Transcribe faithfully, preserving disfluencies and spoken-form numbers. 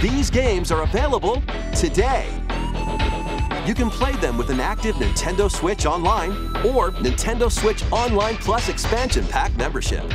These games are available today. You can play them with an active Nintendo Switch Online or Nintendo Switch Online Plus Expansion Pack membership.